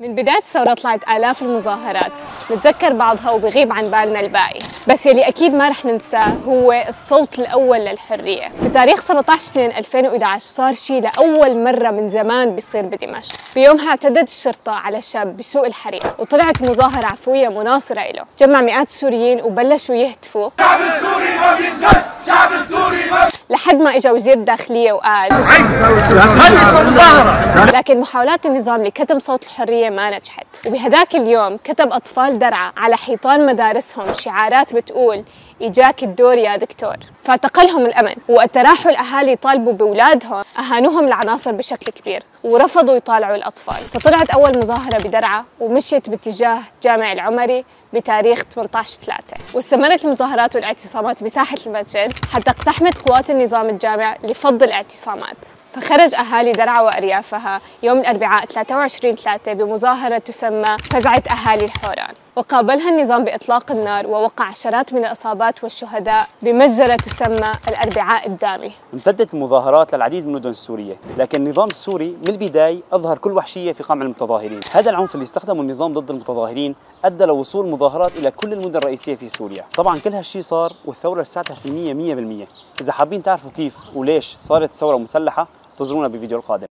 من بداية الثورة طلعت آلاف المظاهرات، نتذكر بعضها وبغيب عن بالنا الباقي، بس يلي أكيد ما رح ننساه هو الصوت الأول للحرية. بتاريخ 17/2/2011 صار شيء لأول مرة من زمان بيصير بدمشق. بيومها اعتدت الشرطة على شاب بسوق الحريق وطلعت مظاهرة عفوية مناصرة له، جمع مئات السوريين وبلشوا يهتفوا شعب السوري ما بينزل، شعب السوري ما لحد ما اجى وزير الداخلية وقال لكن محاولات النظام لكتم صوت الحرية ما نجحت. وبهداك اليوم كتب أطفال درعا على حيطان مدارسهم شعارات بتقول إجاك الدور يا دكتور، فاعتقلهم الأمن. وقت راحوا الأهالي يطالبوا بأولادهم أهانوهم العناصر بشكل كبير ورفضوا يطالعوا الأطفال، فطلعت أول مظاهرة بدرعا ومشيت باتجاه جامع العمري بتاريخ 18/3، واستمرت المظاهرات والاعتصامات بساحة المسجد حتى اقتحمت قوات النظام الجامع لفض الاعتصامات. فخرج أهالي درعا وأريافها يوم الأربعاء 23/3 بمظاهرة تسمى فزعة أهالي الحوران، وقابلها النظام بإطلاق النار ووقع عشرات من الإصابات والشهداء بمجزرة تسمى الأربعاء الدامي. امتدت المظاهرات للعديد من المدن السورية، لكن النظام السوري من البداية أظهر كل وحشية في قمع المتظاهرين. هذا العنف اللي استخدمه النظام ضد المتظاهرين أدى لوصول مظاهرات إلى كل المدن الرئيسية في سوريا. طبعاً كل هالشيء صار والثورة لساتها سلمية 100%. إذا حابين تعرفوا كيف وليش صارت ثورة مسلحة انتظرونا بفيديو القادم.